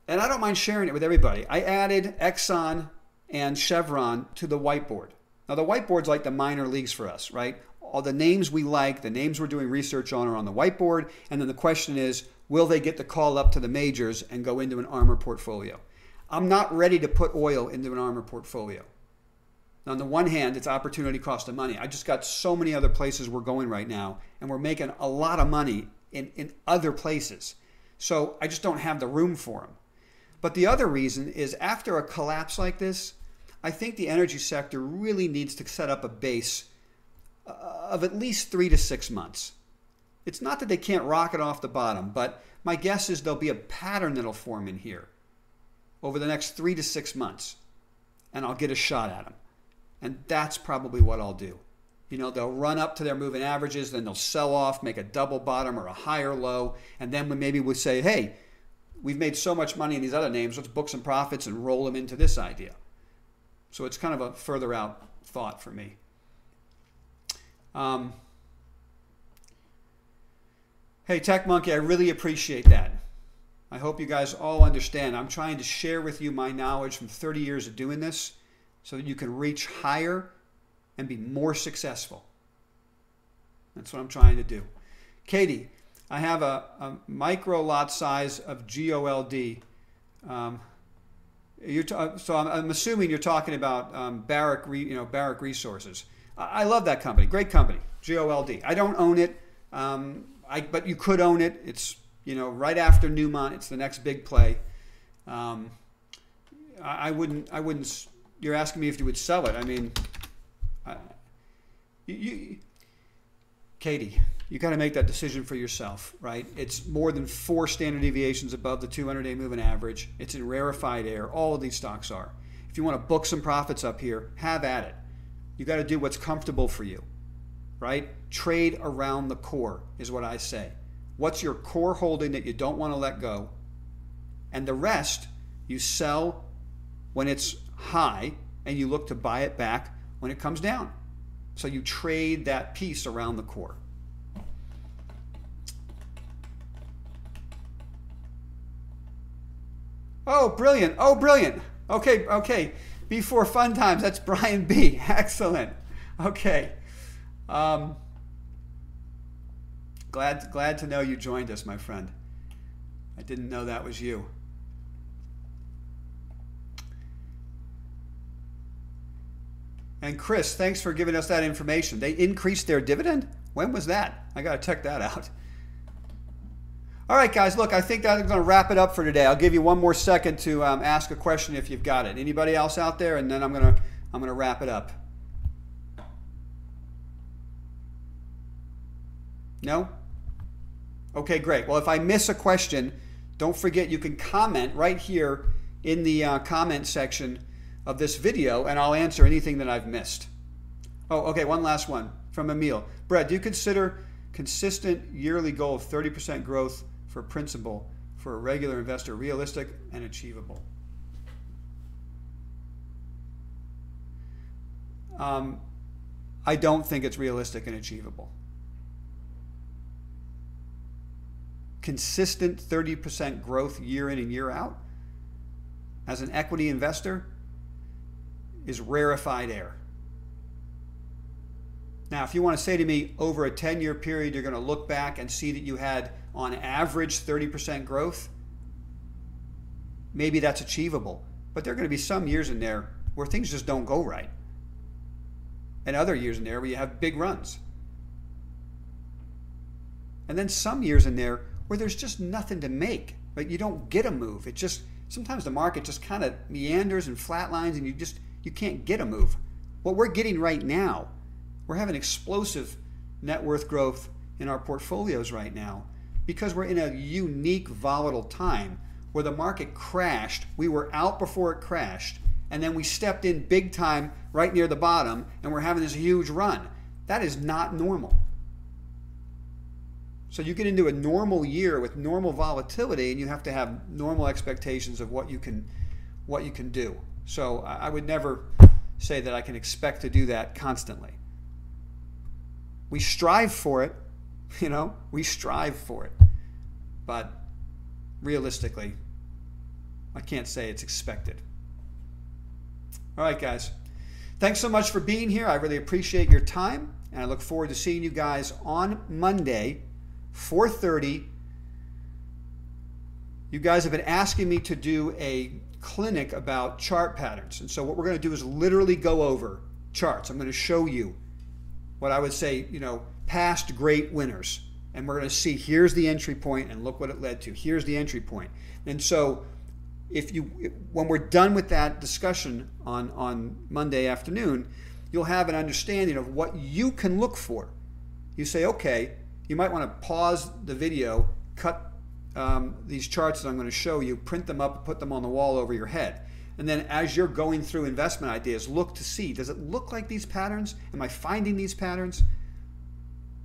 and I don't mind sharing it with everybody. I added Exxon and Chevron to the whiteboard. Now, the whiteboard's like the minor leagues for us, right? All the names we like, the names we're doing research on are on the whiteboard. And then the question is, will they get the call up to the majors and go into an A R M R portfolio? I'm not ready to put oil into an A R M R portfolio. Now, on the one hand, it's opportunity cost of money. I just got so many other places we're going right now, and we're making a lot of money in, in other places. So I just don't have the room for them. But the other reason is after a collapse like this, I think the energy sector really needs to set up a base of at least three to six months. It's not that they can't rocket off the bottom, but my guess is there'll be a pattern that'll form in here over the next three to six months, and I'll get a shot at them. And that's probably what I'll do. You know, they'll run up to their moving averages, then they'll sell off, make a double bottom or a higher low, and then maybe we'll say, hey, we've made so much money in these other names, let's book some profits and roll them into this idea. So it's kind of a further out thought for me. Um, hey, Tech Monkey, I really appreciate that. I hope you guys all understand. I'm trying to share with you my knowledge from thirty years of doing this so that you can reach higher and be more successful. That's what I'm trying to do. Katie, I have a, a micro lot size of G L D. Um, you're t- so I'm, I'm assuming you're talking about um, Barrick, re you know, Barrick Resources. I, I love that company. Great company, G L D. I don't own it, um, I, but you could own it. It's You know, right after Newmont, it's the next big play. Um, I, I wouldn't. I wouldn't. You're asking me if you would sell it. I mean, I, you, you, Katie, you got to make that decision for yourself, right? It's more than four standard deviations above the two hundred day moving average. It's in rarefied air. All of these stocks are. If you want to book some profits up here, have at it. You got to do what's comfortable for you, right? Trade around the core is what I say. What's your core holding that you don't want to let go? And the rest, you sell when it's high and you look to buy it back when it comes down. So you trade that piece around the core. Oh, brilliant. Oh, brilliant. Okay, okay. Before fun times, that's Brian B. Excellent. Okay. Um... Glad, glad to know you joined us, my friend. I didn't know that was you. And Chris, thanks for giving us that information. They increased their dividend? When was that? I got to check that out. All right, guys. Look, I think that's going to wrap it up for today. I'll give you one more second to um, ask a question if you've got it. Anybody else out there? And then I'm going to, I'm going to wrap it up. No? Okay, great. Well, if I miss a question, don't forget you can comment right here in the uh, comment section of this video, and I'll answer anything that I've missed. Oh, okay, one last one from Emil. Brett, do you consider consistent yearly goal of thirty percent growth for principal for a regular investor realistic and achievable? Um, I don't think it's realistic and achievable. Consistent thirty percent growth year in and year out as an equity investor is rarefied air. Now, if you want to say to me over a ten-year period, you're going to look back and see that you had on average thirty percent growth, maybe that's achievable. But there are going to be some years in there where things just don't go right, and other years in there where you have big runs. And then some years in there where there's just nothing to make. Like you don't get a move. It just, sometimes the market just kind of meanders and flatlines and you just, you can't get a move. What we're getting right now, we're having explosive net worth growth in our portfolios right now because we're in a unique volatile time where the market crashed. We were out before it crashed. And then we stepped in big time right near the bottom, and we're having this huge run. That is not normal. So you get into a normal year with normal volatility, and you have to have normal expectations of what you can, what you can do. So I would never say that I can expect to do that constantly. We strive for it, you know, we strive for it. But realistically, I can't say it's expected. All right, guys. Thanks so much for being here. I really appreciate your time, and I look forward to seeing you guys on Monday, four thirty. You guys have been asking me to do a clinic about chart patterns, and so what we're going to do is literally go over charts. I'm going to show you what I would say, you know, past great winners, and we're going to see here's the entry point, and look what it led to. Here's the entry point, and so. If you, when we're done with that discussion on, on Monday afternoon, you'll have an understanding of what you can look for. You say, okay, you might want to pause the video, cut um, these charts that I'm going to show you, print them up, put them on the wall over your head. And then as you're going through investment ideas, look to see, does it look like these patterns? Am I finding these patterns?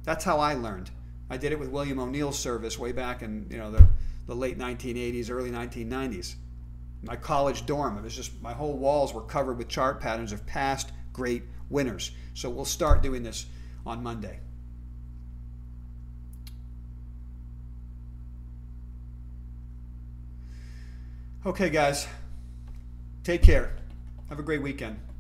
That's how I learned. I did it with William O'Neill's service way back in, you know, the, the late nineteen eighties, early nineteen nineties. My college dorm, it was just, my whole walls were covered with chart patterns of past great winners. So we'll start doing this on Monday. Okay, guys, take care. Have a great weekend.